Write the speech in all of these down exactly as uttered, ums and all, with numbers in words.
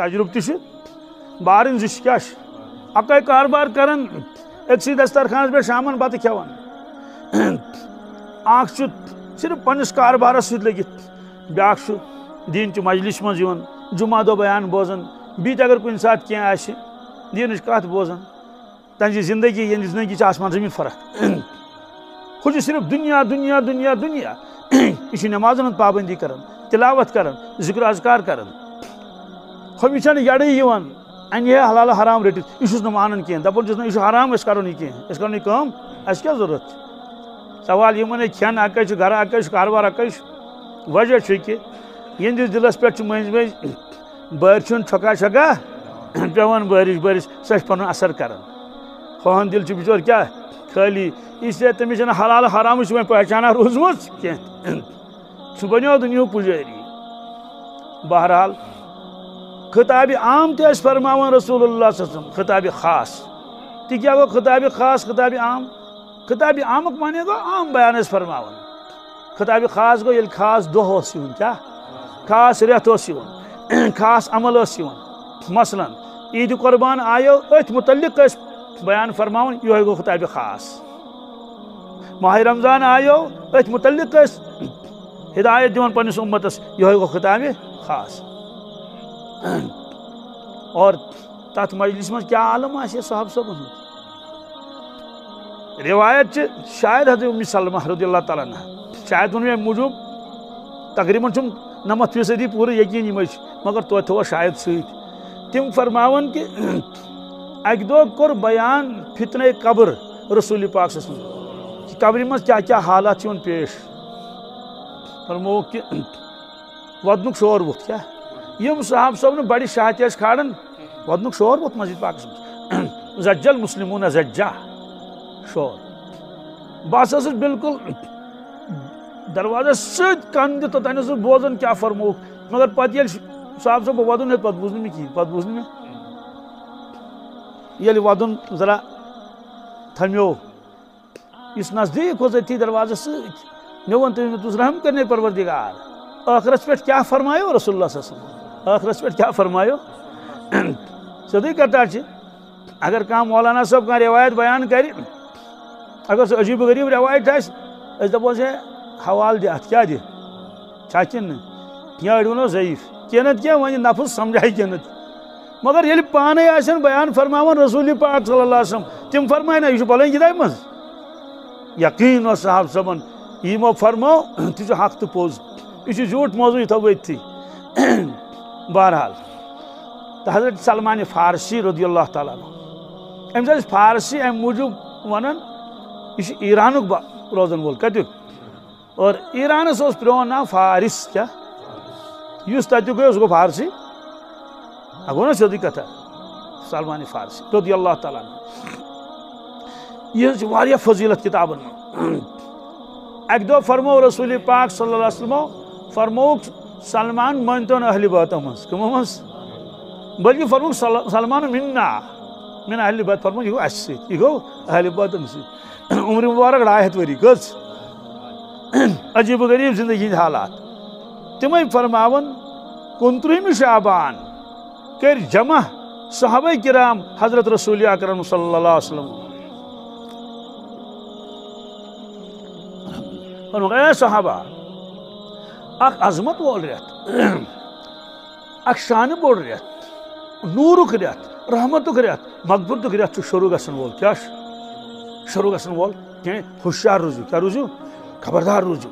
تجربة تشي بارن زشكاش اکای کاربار کرن اکسی دسترخانس پہ شامن بات کھیوان آنکھ چھُ صرف پنس کاربارس سۭتۍ لٔگِتھ بیاکھ چھُ دین چہِ مجلس منٛز یِوان جمعہ دۄہ بیان بوزان بیٚیہِ تہِ اگر کُنہِ ساتہٕ کینٛہہ آسہِ دیٖنٕچ کَتھ بوزان تہنٛزِ زندگی ییٚمہِ زندگی چھِ آسمان زٔمیٖن فرق ہُہ چھُ صرف دُنیا دُنیا دُنیا دُنیا یہِ چھُ نٮ۪مازَن ہٕنٛز پابنٛدی کران تِلاوت کران ذِکر اذکار کران ہُمہِ چھَنہٕ یَڈٕے یِوان اَنہِ ہے حلال حرام رٔٹِتھ یہِ چھُس نہٕ مانان کینٛہہ دَپان چھُس نہٕ یہِ چھُ حرام أسۍ کرو نہٕ یہِ کینٛہہ أسۍ کرو نہٕ یہِ کٲم اَسہِ کیٛاہ ضروٗرت چھِ سوال یِمَن ہے کھٮ۪ن اَکے چھُ گرٕ اَکے چھُ کاربار اَکے چھُ وجہ چھُ کہِ یِہنٛدِس دِلَس پٮ۪ٹھ چھُ مٔنٛزۍ مٔنٛزۍ بٲرۍ چھُن چھۄکا چھۄکا پیٚوان بٲرِش بٲرِش سۄ چھِ پَنُن اَثر کران ہُہُنٛد دِل چھُ بِچور کیٛاہ خٲلی اسلیے تٔمِس چھَنہٕ حلال حرامٕچ وۄنۍ پہچانا روٗزمٕژ کینٛہہ سُہ بَنیو دُنیہُک پُجٲری بہرحال خطابہِ عام تہِ ٲسۍ فرماوان رسول اللہ صلی اللہ علیہ وسلم خطابہِ خاص تہِ کیٛاہ گوٚو خطابہِ خاص خطابہِ عام خطابہِ عامُک معنی گوٚو عام بیان ٲسۍ فرماوان خطابہِ خاص گوٚو ییٚلہِ خاص دۄہ اوس یِوان کیٛاہ خاص رٮ۪تھ اوس یِوان خاص عمل ٲس یِوان مثلاً عیٖدِ قۄربان آیو أتھۍ مُتعلِق ٲسۍ بیان فرماوان یِہوے گوٚو خطابہِ خاص ماہِ رمضان آیو أتھۍ مُتعلِق ٲسۍ ہدایت دِوان پنٛنِس اُمتَس یِہوے گوٚو خطابہِ خاص اور تَتھ مجلس منٛز کیٛاہ عالم آسہِ ہے صحابہٕ صٲبَن ہُنٛد رِوایت چھِ شاید حضرت اُمہِ سلمہ رضی اللہ تعالیٰ عنہا شاید ووٚن مےٚ اَمہِ موٗجوٗب تقریٖباً چھُم نَمَتھ فیٖصدی پوٗرٕ یقیٖن یِمَے چھِ مگر توتہِ تھوٚوَس شاید سۭتۍ تِم فرماوان کہِ اَکہِ دۄہ کوٚر بیان فِتنَے قبر رسول پاک صلی اللہ علیہ وسلم قبرِ منٛز کیٛاہ کیٛاہ حالات چھِ یِوان پیش فرمووُکھ کہِ وَدنُک شور ووٚتھ کیٛاہ یِم صحابہٕ صٲب نہٕ بَڑِ شاہ تہِ ٲسۍ کھالان وَدنُک شور ووٚتھ مسجِد پاکَس منٛز زَجَل مُسلِموٗنَ زَجا شور بہٕ ہسا چھُس بِلکُل دروازَس سۭتۍ کَن دِتھ توٚتانۍ اوسُس بوزان کیٛاہ فرمووُکھ مگر پَتہٕ ییٚلہِ صحابہٕ صٲب وَدُن ہیوٚت پَتہٕ بوٗز نہٕ مےٚ کِہیٖنۍ پَتہٕ بوٗز نہٕ مےٚ ییٚلہِ وَدُن ذرا تھمیو یُس نزدیٖک اوس أتھی دروازَس سۭتۍ مےٚ ووٚن تٔمِس مےٚ دوٚپُس رحم کٔرِنَے پروردِگار ٲخرَس پٮ۪ٹھ کیٛاہ فرمایو رسول اللہ صلی اللہ علیہ وسلم ٲخرَس پٮ۪ٹھ کیٛاہ فرمایو سیٚودُے کَتھا چھِ اگر کانٛہہ مولانا صٲب کانٛہہ رِوایت بیان کَرِ اگر سُہ عجیٖب غریٖب رِوایت آسہِ أسۍ دَپوس ہے حوالہٕ دِ اَتھ کیٛاہ دِ چھا کِنہٕ نہٕ یا أڑۍ وَنو ضعیٖف کینٛہہ نَتہٕ کینٛہہ وۄنۍ نفر سَمجھاے کینٛہہ نَتہٕ مگر ییٚلہِ پانے آسن بیان فرماوان رسول پاک صلی اللہ علیہ وسلم تِم فرمایہِ نہ یہِ چھُ پَلٲنۍ کِتابہِ منٛز یقیٖن اوس صحابہٕ صٲبَن یِمو فرمو تہِ چھُ حق تہٕ پوٚز یہِ چھُ زیوٗٹھ موضوٗع یہِ تھاوو أتتھٕے بہرحال تہٕ حضرت سلمان فارسی رضی اللہ تعالیٰ عنہ أمِس ٲسۍ فارسی اَمہِ موٗجوٗب وَنان یہِ چھُ ایٖرانُک روزَن وول کَتیُک اور ایٖرانَس اوس پرٛون ناو فارس کیٛاہ یُس تَتیُک گوٚو سُہ گوٚو فارسی اگو نا سیٚودُے کَتھا سلمان فارسی رضی اللہ تعالیٰ عنہ یہِ چھِ واریاہ فضیٖلت کِتابَن منٛز اَکہِ دۄہ فرمو رسول پاک صلی اللہ علیہ وسلمو فرمووُکھ سلمان مٲنۍتون اہلِ بیتو منٛز کٕمو منٛز بٔلکہِ فرمووُکھ سلمان مِنا مِن اہلِ بیت فرمووُکھ یہِ گوٚو اَسہِ سۭتۍ یہِ گوٚو اہلِ بیتَن سۭتۍ عُمرِ مُبارک ڈاے ہَتھ ؤری کٔژ عجیٖب و غریٖب زِندگی ہِنٛدۍ حالات تِمَے فرماوان کُنترٕہمہِ شعبان کٔر جمع صحابہ کرام حضرت رسول اکرم صلی اللہ علیہ وسلم فرمووُکھ اے صحابہ اکھ عظمت وول رٮ۪تھ اکھ شانہٕ بوٚڑ رٮ۪تھ نوٗرُک رٮ۪تھ رحمتُک رٮ۪تھ مغفرتُک رٮ۪تھ چھُ شروٗع گژھن وول کیٛاہ چھُ شروٗع گژھن وول کینٛہہ ہوشیار روٗزِو کیٛاہ روٗزِو خبردار روٗزِو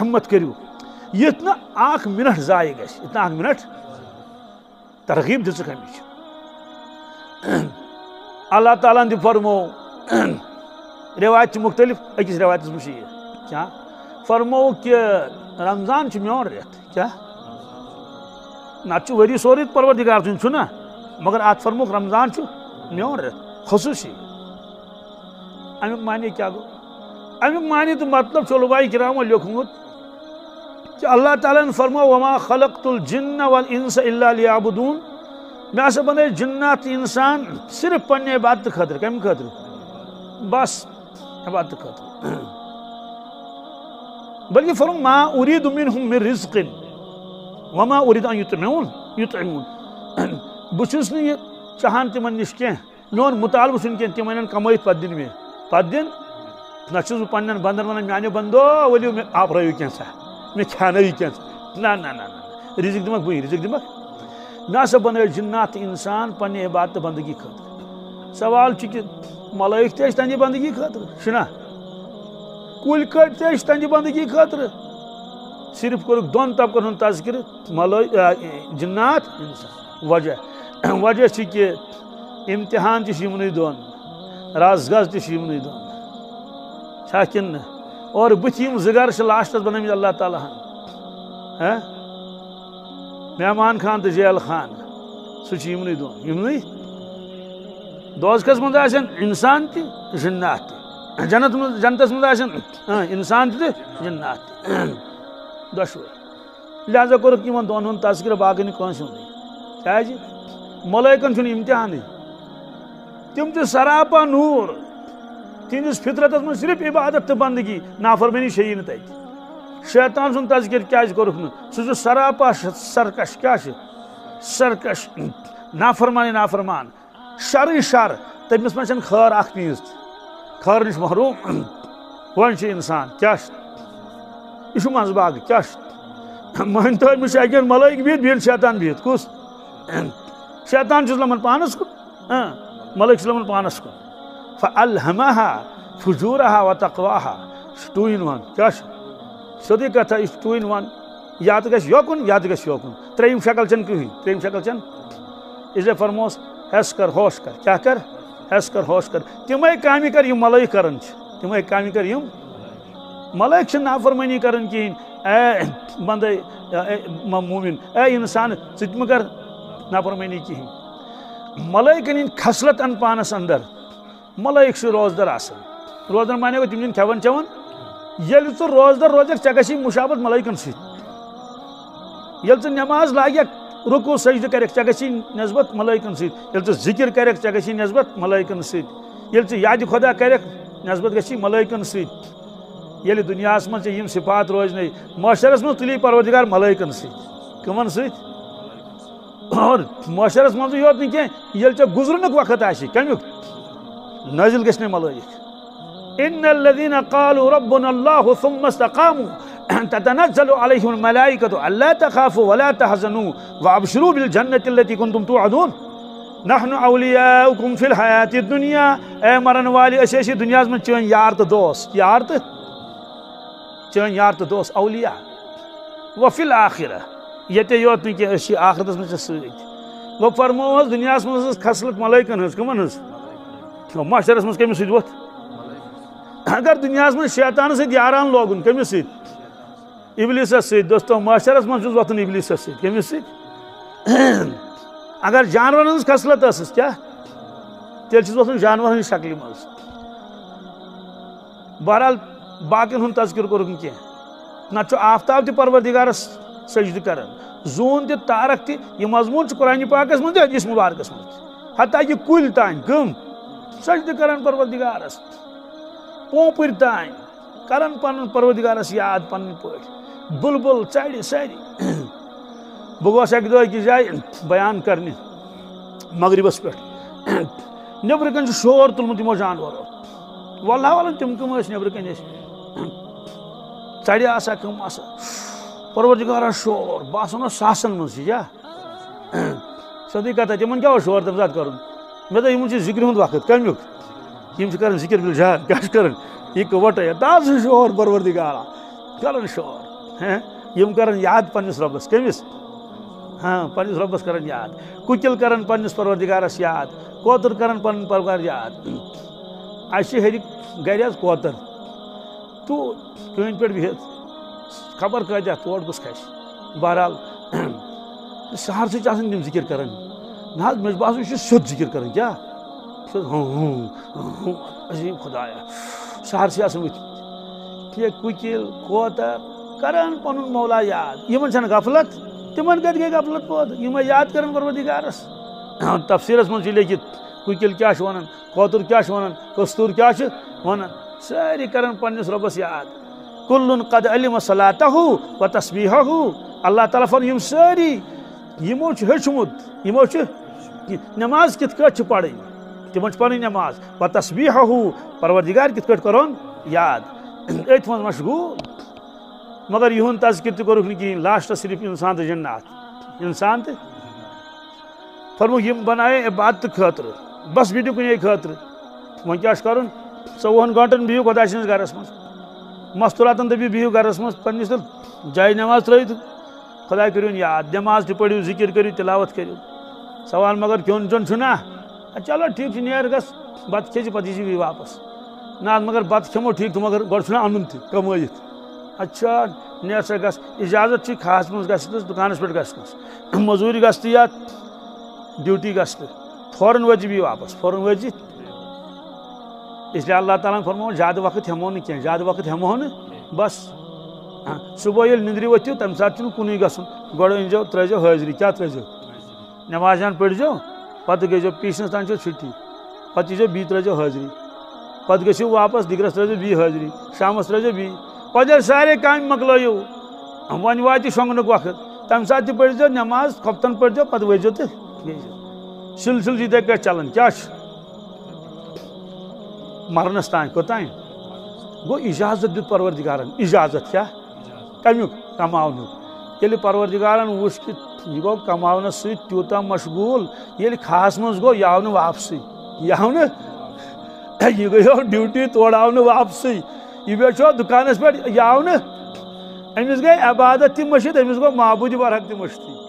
ہمت کٔرِو یُتھ نہٕ اکھ مِنٹ ضایہِ گژھِ یُتھ نہٕ اکھ مِنٹ ترغیٖب دِژٕکھ أمِس اللہ تعالیٰ ہَن تہِ فرموو رِوایت چھِ مُختلف أکِس رِوایتَس منٛز چھِ یہِ کیٛاہ فرمووُکھ کہِ رمضان چھُ میون رٮ۪تھ کیٛاہ نَتہٕ چھُ ؤری سورُے پروردِگار سُنٛد چھُ نہ مگر اَتھ فرمووُکھ رمضان چھُ میون رٮ۪تھ خصوٗصی اَمیُک معنی کیٛاہ گوٚو اَمیُک معنی تہٕ مطلب چھُ علماء کرامو لیوٚکھمُت کہِ اللہ تعالیٰ ہَن فرموو وما خلقت الجن والانس الا لیعبدون مےٚ ہسا بَنٲے جِنات اِنسان صرف پنٛنہِ عبادتہٕ خٲطرٕ کَمہِ خٲطرٕ بَس عبادتہٕ خٲطرٕ بٔلکہِ فرموو ما اُریٖد مِنہُم مِن رِزقٍ وما اُریٖد ان یُطعِمون یُطعِمون بچس نی چاہان تمن نش کی میون مطالبہ چھن کی تمن کمائت پت دن میں پت دن نہ چھس بہ پنن بندن ونان میانے بندو ولیو میں آپ رہیو کینسا میں کھانوی کینسا نہ نہ نہ رزق دمک بہ رزق دمک نہ سب بنائے جنات انسان پنی عبادت بندگی خاطر سوال چھ کہ ملائک تہ تنی بندگی خاطر چھنا کول کٹ تہ تنی بندگی خاطر صرف کرک دون طبقن ہن تذکر ملائک جنات انسان وجہ وجہ چھ کہ امتحان چھ یمنی دون رازگاز چھ یمنی دون ساکن اور بتیم زگر چھ لاسٹس بنم اللہ تعالی ہن مہمان خان تو جیل خان سہ چھ یمنی دون یمنی دوزخس مند آسن انسان تہ جنات تہ جنت مند جنتس مند آسن انسان تہ جنات دشوے لہذا کرک یمن دون ہن تذکر باقی نہ کون سن کیازِ ملائکن چھن امتحان تم چھ سراپا نور تہندس فطرتس مز صرف عبادت تو بندگی نافرمانی شیی نہ تتہ شیطان سن تذکر کیاز کرک نہ سہ چھ سراپا سرکش کیا چھ سرکش نافرمانی نافرمان شر شر تمس من چھن خیر اخ چیز خیر نش محروم ون چھ انسان کیا یہ چھ منز باغ کیا مان تو مش اگین ملائک بیت بیت شیطان بیت کس شیطان چھس لمن پانس کو ملائک چھس لمن پانس کو فَأَلْهَمَهَا فُجُورَهَا وَتَقْوَاهَا ٹو ان ون کیا سیودی کتھا یہ ٹو ان ون یا تو گژھِ یوکُن یا تو گژھِ یوکُن ترٛیٚیِم شکل چھنہٕ کِہیٖنۍ ترٛیٚیِم شکل چھنہٕ اِسلیے فرموس ہیس کر ہوش کر کیا کر ہیس کر ہوش کر تِمے کامہِ کر یِم ملائک کران چھِ تِمے کامہِ کر یِم ملائک چھِ نافرمٲنی کران کِہیٖنۍ اے بندے مومِن اے انسان ژٕ تہِ مہٕ کر نافرمٲنی کِہیٖنۍ ملائکن ہٕنٛدۍ خصلت اَن پانس اندر ملائک چھِ روزدر آسان روزدر معنی گوٚو تِم چھِنہٕ کھٮ۪وان چٮ۪وان ییٚلہِ ژٕ روزدر روزکھ ژےٚ گژھی مُشابت ملائکن سۭتۍ ییٚلہِ ژٕ نٮ۪ماز لاگکھ رُکوٗع سجدٕ کرکھ ژےٚ گژھی نٮ۪سبت ملائکن سۭتۍ ییٚلہِ ژٕ ذِکِر کرکھ ژےٚ گژھی نٮ۪سبت ملائکن سۭتۍ ییٚلہِ ژٕ یادِ خۄدا کرکھ نٮ۪سبت گژھی ملائکن سۭتۍ ییٚلہِ دُنیاہس منٛز ژےٚ یِم صِفات روزنَے معاشرس منٛز تُلی پروردِگار ملائکن سۭتۍ کٕمن سۭتۍ اور معاشرس منٛزٕے یوت نہٕ کینٛہہ ییٚلہِ ژےٚ گُزرنُک وقت آسی کمیُک نازل گژھنَے ملٲیِک اِنَّ الَّذِينَ قَالُوا رَبُّنَا اللَّهُ ثُمَّ اسْتَقَامُوا تَتَنَزَّلُ عَلَيْهِمُ الْمَلَائِكَةُ أَلَّا تَخَافُوا وَلَا تَحْزَنُوا وَأَبْشِرُوا بِالْجَنَّةِ الَّتِي كُنْتُمْ تُوعَدُونَ نَحْنُ أَوْلِيَاؤُكُمْ فِي الْحَيَاةِ الدُّنْيَا اے مرن والہِ أسۍ ٲسی دُنیاہَس منٛز چٲنۍ یار تہٕ دوس یار تہٕ چٲنۍ یار تہٕ دوس اولیا وَفِي الْآخِرَہ ییٚتے یوت نہٕ کینٛہہ أسۍ چھِ ٲخرَتَس منٛز ژےٚ سۭتۍ وۄنۍ فرموو حظ دُنیاہَس منٛز ٲس خصلت ملٲیکَن ہٕنٛز کٕمَن ہٕنٛز معاشرس مز کٔمِس سۭتۍ ووٚتھ اگر دُنیاہس منٛز شیطانس سۭتۍ یاران لوگُن کٔمِس سۭتۍ اِبلیٖسس سۭتۍ دوستو معاشرس منٛز چھُس وۄتھُن اِبلیٖسس سۭتۍ کٔمِس سۭتۍ اگر جانورن ہٕنٛز خصلت ٲسٕس کیاہ تیٚلہِ چھُس وۄتھُن جانورن ہٕنٛز شکلہِ منٛز بہرحال باقین ہُنٛد تذکر کوٚرُکھ نہٕ کینٛہہ نتہٕ چھُ آفتاب تہِ پروردِگارس سجدٕ کران زوٗن تہِ تارک تہِ یہِ مضموٗن چھُ قرآنہِ پاکس منٛز تہِ حدیٖث مُبارکس منٛز تہِ حتیٰ کہِ کُلۍ تانۍ کٕم سجدٕ کران پروردِگارس پوپٔرۍ تانۍ کران پنُن پروردِگارس یاد پنٕنۍ پٲٹھۍ بُلبُل ژرِ سٲری بہٕ گوس اکہِ دۄہ أکِس جایہِ بیان کرنہِ مغرِبس پٮ۪ٹھ نٮ۪برٕ کٔنۍ چھُ شور تُلمُت یِمو جانورو واللہ واللہ تِم کٕم ٲسۍ نٮ۪برٕ کٔنۍ ٲسۍ ژرِ آسا کٕم آسا پروردِگارس شور باسان اوس ساسن منٛز چھِ کیاہ سیٚودُے کتھا تِمن کیاہ اوس شور تمہِ ساتہٕ کرُن مےٚ دوٚپ یِمن چھُ ذِکرِ ہُنٛد وقت کمیُک یِم چھِ کران ذِکِر بِلجان کیاہ چھِ کران یہِ وَٹے تازٕ شور پروردِگارا کران شور یِم کران یاد پنٕنِس رۄبس کٔمِس ہاں پنٕنِس رۄبس کران یاد کُکِل کران پنٕنِس پروردِگارس یاد کوتُر کران پنُن پروردِگار یاد اَسہِ چھِ ہیٚرِ گرِ حظ کوتر تہٕ کٲنۍ پٮ۪ٹھ بِہِتھ خبر کۭتیاہ تور کُس کھسہِ بہرحال سہرسٕے چھِ آسان تِم ذِکِر کران نہ حظ مےٚ چھُ باسان یہِ چھُ سیٚود ذِکِر کران کیاہ عظیٖم خۄدایا سہرسٕے آسان ؤتھمٕتۍ یہِ کُکِل کوتر کران پنُن مولا یاد یِمن چھنہٕ غفلت تِمن کتہِ گٔے غفلت پٲدٕ یِمے یاد کران پروردِگارس تفسیٖرس منٛز چھُ لیٖکھِتھ کُکِل کیاہ چھُ ونان کوتُر کیاہ چھُ ونان کستوٗر کیاہ چھِ ونان سٲری کران پنٕنِس رۄبس یاد کُلُن قد علِمَ صلاتَہُ وَتَسبیٖحَہُ اللہ تعالیٰ فرمٲیِن یِم سٲری يموش هشمود يموش نماز كتكت پڑے تمچ پانی نماز و تسبیحه پروردگار کتکت کرون یاد ایت من مشغول مگر یہن تذکر تو کرکھ نہیں لاسٹ صرف انسان تے جنت انسان تے فرمو یم بنائے عبادت خاطر بس بیٹو کنے خاطر من کیاش کرن ژوہن گھنٹن بیو خدا سنس گھرس مس مستوراتن تے بیو گھرس مس پنس جائے نماز ترئی خدا کرون یاد نماز تو پڑھو ذکر کرو تلاوت کرو سوال مگر کیون جون چھنا چلو ٹھیک نیر گس بت کھیج پتہ جی واپس نا مگر بت کھمو ٹھیک مگر گڑ چھنا انن تھی کمائیت اچھا نیر سا گس اجازت چھ خاص مز گس دکانس پٹ گسنس مزوری گس یا ڈیوٹی گس فورن وجبی واپس فورن وجی اس لیے اللہ تعالیٰ فرمو زیادہ وقت ہمو نہ کیا زیادہ وقت ہمو نہ بس صبح یل نندری وتھو تم سات چھن کنے گسن گڑ انجو ترجو حاضری کیا ترجو نمازان پڑھجو پتہ گیجو پیشنس تان چھو چھٹی پتہ ییجو بی ترجو حاضری پتہ گیجو واپس دگرس ترجو بی حاضری شامس ترجو بی پتہ سارے کام مکلو ون واتی شونگنک وقت تم سات تہ پڑھجو نماز کھپتن پڑھجو پتہ وجو تہ گیجو سلسل جی تک چلن کیا مرنس تان کوتان گو اجازت دیت پروردگارن اجازت کیا کمیو کماونو ییلہ پروردگارن وچھ کہ یگو کماون سۭتۍ تیوتاہ مشغول ییٚلہِ خاص منٛز گوٚو یہِ آو نہٕ واپسٕے یہِ آو نہٕ یہِ گٔیو ڈیوٹی تورٕ آو نہٕ واپسٕے یہِ بیچو دُکانَس پٮ۪ٹھ یہِ آو نہٕ أمِس گٔے عبادت تہِ مٔشِتھ أمِس گوٚو معبوٗدِ برحق تہِ مٔشتٕے